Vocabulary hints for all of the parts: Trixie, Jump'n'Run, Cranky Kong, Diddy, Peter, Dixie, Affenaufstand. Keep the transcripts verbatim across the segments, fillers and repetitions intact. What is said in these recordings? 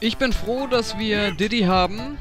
Ich bin froh, dass wir Diddy haben.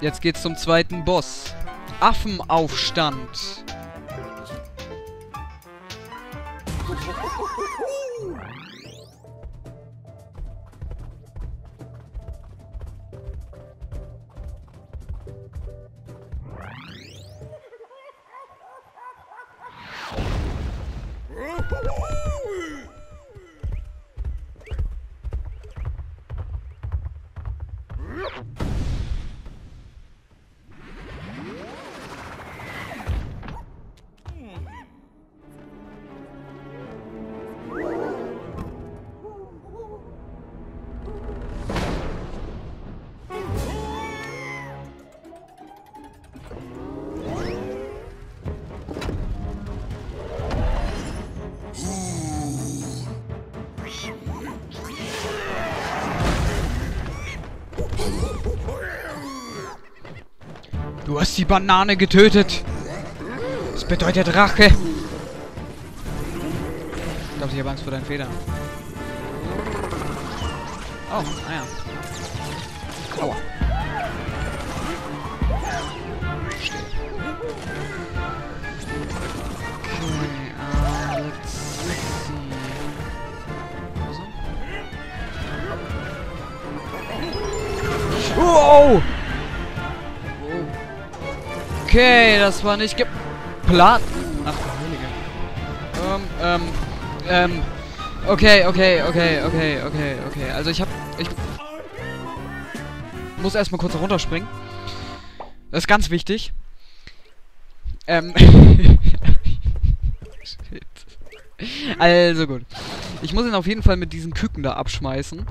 Jetzt geht's zum zweiten Boss. Affenaufstand. Du hast die Banane getötet. Das bedeutet Rache. Ich glaube, ich habe Angst vor deinen Federn. Oh, naja. Aua. Verstehe. Okay, uh, let's see. Also. Wow! Okay, das war nicht geplant. Ach, der Heilige. Ähm, ähm, ähm. Okay, okay, okay, okay, okay, okay. Also ich hab... Ich muss erstmal kurz runterspringen. Das ist ganz wichtig. Ähm. Shit. Also gut. Ich muss ihn auf jeden Fall mit diesen Küken da abschmeißen.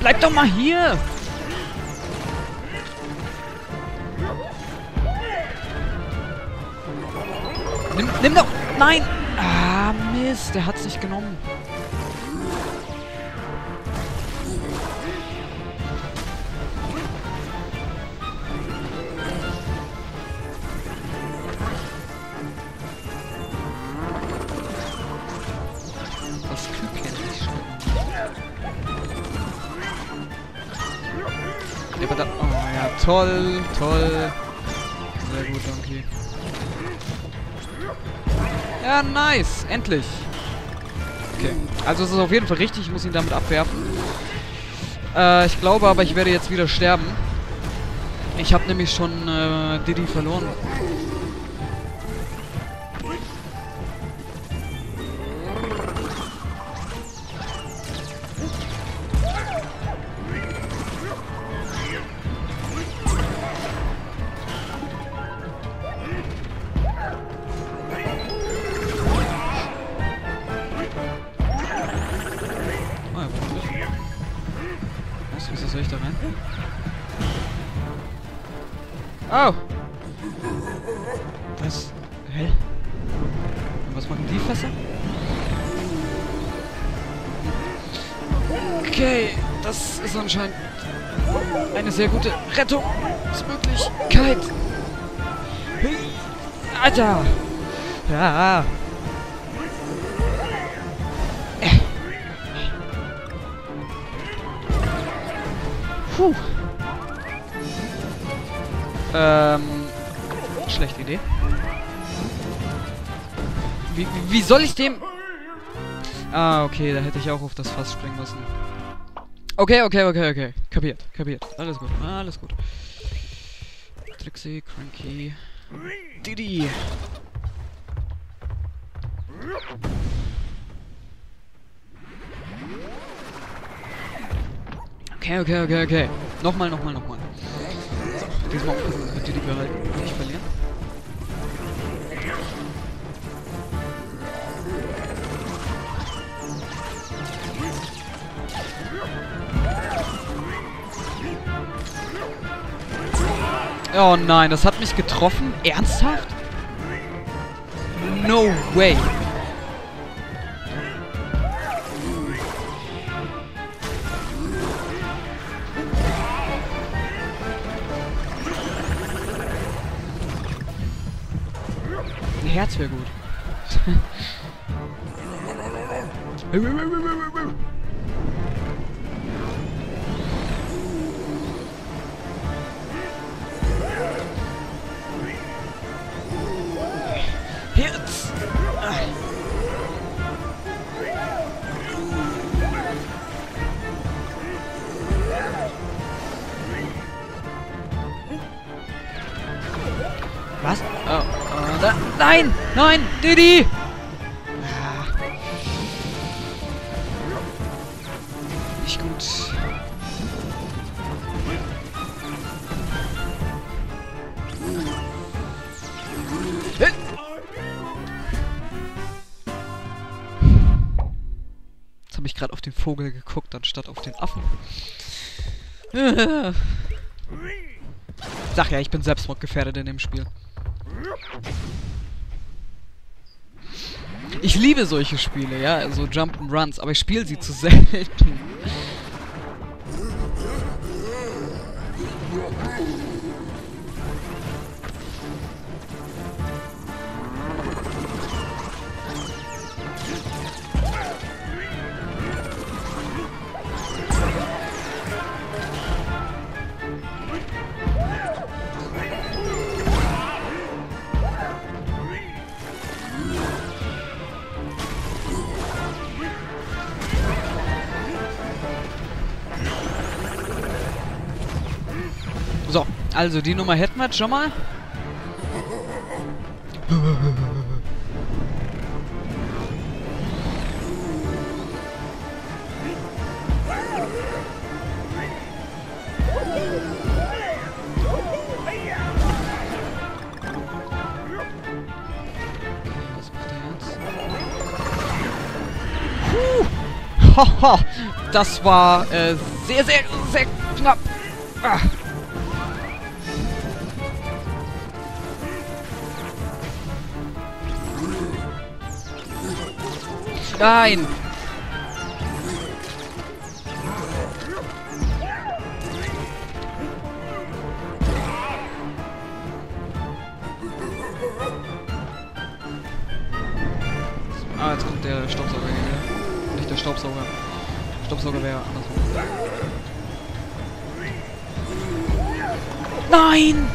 Bleib doch mal hier! Nimm, nimm doch! Nein! Ah, Mist, der hat's nicht genommen. Das Küken ist schlimm. Ja, aber da... Oh ja, toll, toll. Sehr gut, Donkey. Ja, nice. Endlich. Okay. Also es ist auf jeden Fall richtig. Ich muss ihn damit abwerfen. Äh, ich glaube aber, ich werde jetzt wieder sterben. Ich habe nämlich schon äh, Diddy verloren. Soll ich da rein? Oh! Was? Hä? Was machen die Fässer? Okay, das ist anscheinend eine sehr gute Rettungsmöglichkeit. Alter! Ja! Puh. Ähm, schlechte Idee. Wie, wie soll ich dem... Ah, okay, da hätte ich auch auf das Fass springen müssen. Okay, okay, okay, okay. Kapiert, kapiert. Alles gut, alles gut. Trixie, Cranky, Diddy. Okay, okay, okay, okay. Nochmal, nochmal, nochmal. So, diesmal aufpassen, dass wir Diddy behalten und nicht verlieren. Oh nein, das hat mich getroffen? Ernsthaft? No way! Ein Herz wäre gut. Herz! Was? Oh, oh, da, nein! Nein! Diddy! Nicht gut. Jetzt habe ich gerade auf den Vogel geguckt, anstatt auf den Affen. Sag ja, ich bin selbstmordgefährdet in dem Spiel. Ich liebe solche Spiele, ja, so also Jump'n'Runs, aber ich spiele sie zu selten. So, also die Nummer hätten wir jetzt schon mal. Was macht der jetzt? Puh! Hoho! Das war äh, sehr, sehr, sehr knapp. Ah. Nein! Ah, jetzt kommt der Staubsauger hier. Nicht der Staubsauger. Staubsauger wäre andersrum. Nein!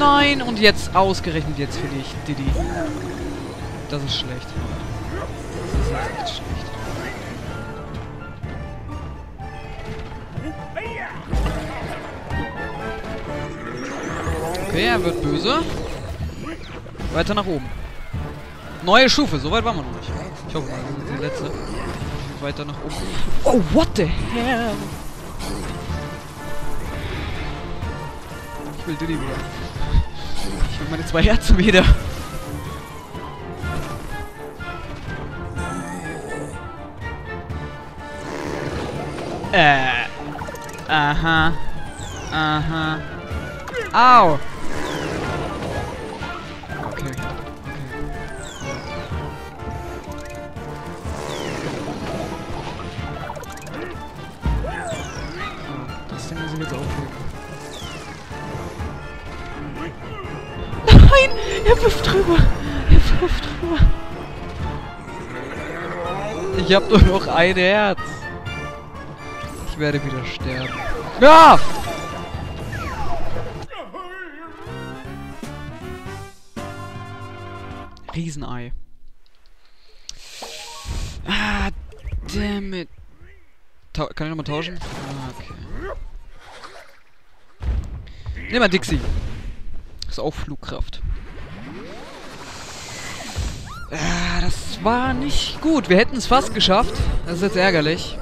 Nein! Und jetzt, ausgerechnet jetzt für dich, Diddy. Das ist schlecht. Das ist echt schlecht. Okay, er wird böse. Weiter nach oben. Neue Stufe, so weit waren wir noch nicht. Ich hoffe mal, das ist die letzte. Weiter nach oben. Oh, what the hell? Ich will Diddy wieder. Ich will meine zwei Herzen wieder. Äh. Aha. Aha. Au! Okay. Okay. So, das Ding muss ich jetzt aufheben. Nein! Er wirft drüber! Er wirft drüber! Ich hab nur noch ein Herz! Ich werde wieder sterben. Ja! Riesenei. Ah, damn it. Ta- kann ich nochmal tauschen? Ah, okay. Nimm mal Dixie. Ist auch Flugkraft. Ah, das war nicht gut. Wir hätten es fast geschafft. Das ist jetzt ärgerlich.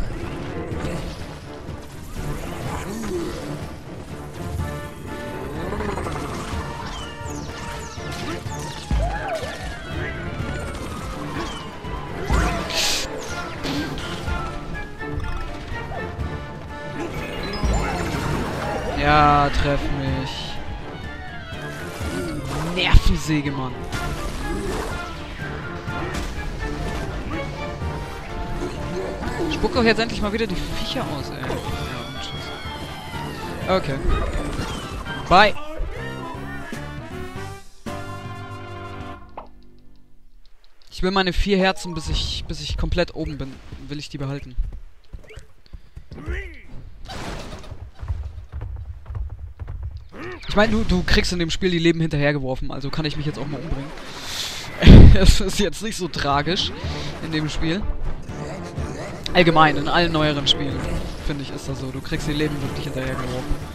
Ja, treff mich. Nervensäge, Mann. Spuck doch jetzt endlich mal wieder die Viecher aus, ey. Ja, und tschüss. Okay. Bye. Ich will meine vier Herzen, bis ich, bis ich komplett oben bin. Will ich die behalten. Ich meine, du, du kriegst in dem Spiel die Leben hinterhergeworfen, also kann ich mich jetzt auch mal umbringen. Es ist jetzt nicht so tragisch in dem Spiel. Allgemein, in allen neueren Spielen, finde ich, ist das so. Du kriegst die Leben wirklich hinterhergeworfen.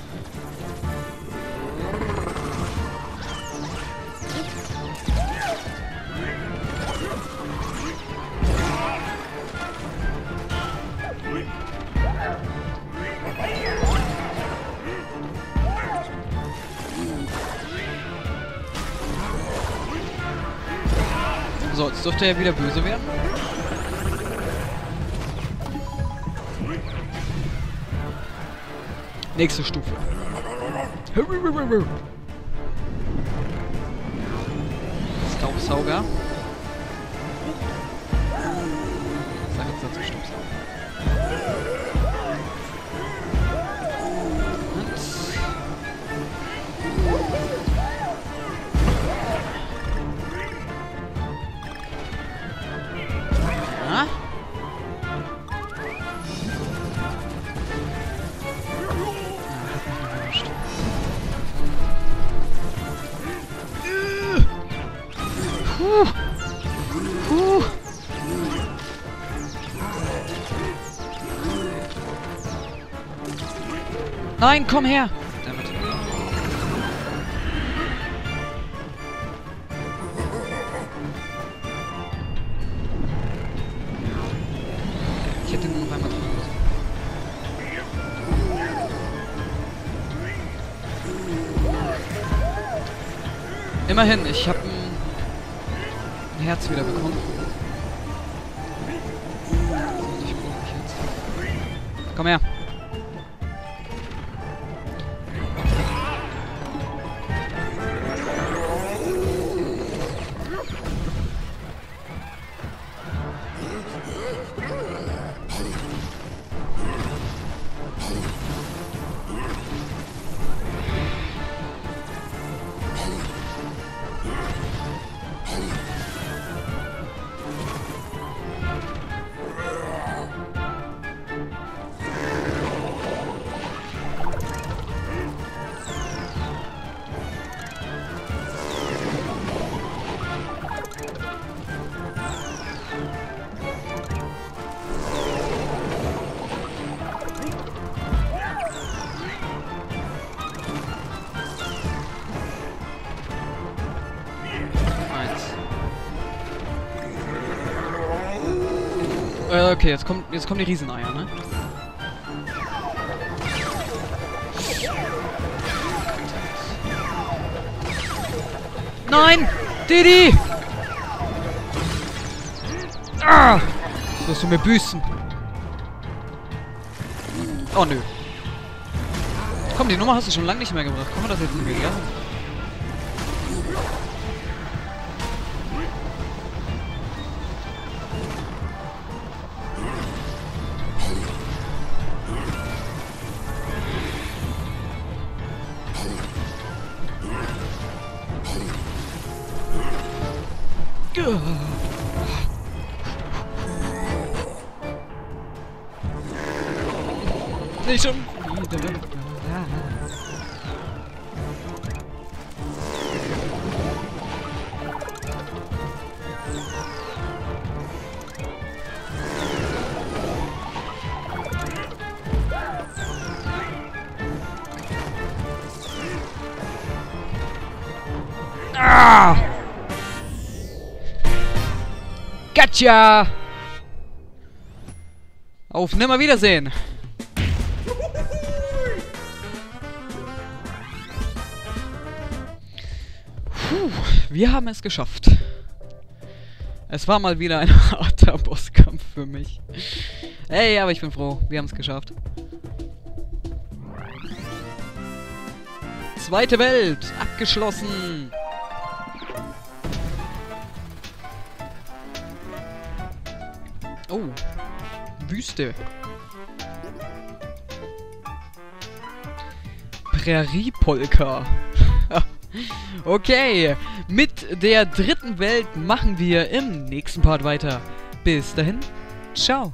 So, jetzt dürfte er ja wieder böse werden. Nächste Stufe. Staubsauger. Ich sag jetzt dazu Staubsauger. Ja. Nein, komm her! Damit. Ich hätte nur noch einmal drin müssen. Immerhin, ich habe ein Herz wieder bekommen. Und ich brauche mich jetzt. Komm her! Okay, jetzt kommen, jetzt kommen die Rieseneier, ne? Nein! Diddy! Ah! Jetzt wirst du mir büßen. Oh, nö. Komm, die Nummer hast du schon lange nicht mehr gebracht. Kann man das jetzt nicht mehr lassen? Nicht schon wieder. Ah! Gotcha! Auf Nimmerwiedersehen! Puh, wir haben es geschafft. Es war mal wieder ein harter Bosskampf für mich. Ey, aber ich bin froh, wir haben es geschafft. Zweite Welt, abgeschlossen. Oh, Wüste. Präriepolka. Okay, mit der dritten Welt machen wir im nächsten Part weiter. Bis dahin, ciao.